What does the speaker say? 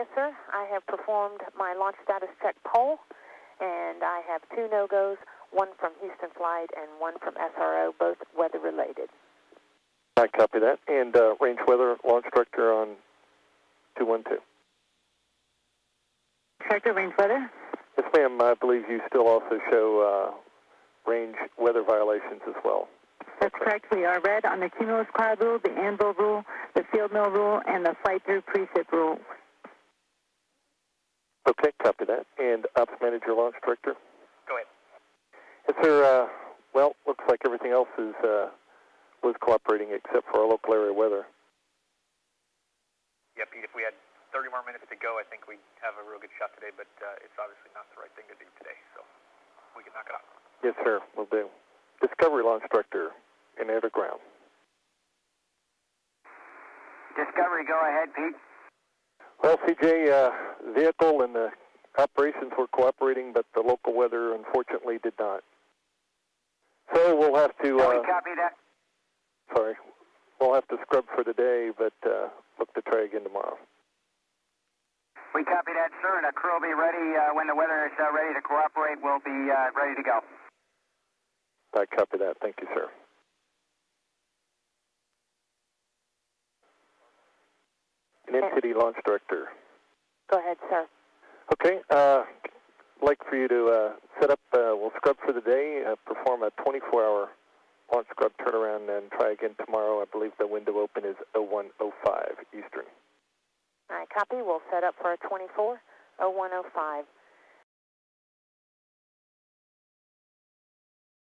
Yes, sir. I have performed my launch status check poll, and I have 2 no-goes, one from Houston Flight and one from SRO, both weather-related. I copy that. And Range Weather, launch director on 212. Director, Range Weather. Yes, ma'am. I believe you still also show range weather violations as well. That's correct. We are red on the Cumulus Cloud Rule, the Anvil Rule, the Field Mill Rule, and the Flight Through Precip Rule. Okay, copy that. And Ops Manager, Launch Director? Go ahead. Yes, sir. Well, looks like everything else is was cooperating except for our local area weather. Yeah, Pete, if we had 30 more minutes to go, I think we'd have a real good shot today, but it's obviously not the right thing to do today, so we can knock it off. Yes, sir. Will do. Discovery, Launch Director, in air to ground. Discovery, go ahead, Pete. Well, CJ, vehicle and the operations were cooperating, but the local weather, unfortunately, did not. So we'll have to... Can we copy that? Sorry. We'll have to scrub for today, but look to try again tomorrow. We copy that, sir, and a crew will be ready. When the weather is ready to cooperate, we'll be ready to go. I copy that. Thank you, sir. An entity launch director. Go ahead, sir. Okay. I'd like for you to set up, we'll scrub for the day, perform a 24-hour launch scrub turnaround, and try again tomorrow. I believe the window open is 01:05 Eastern. I copy. We'll set up for a 24, 01:05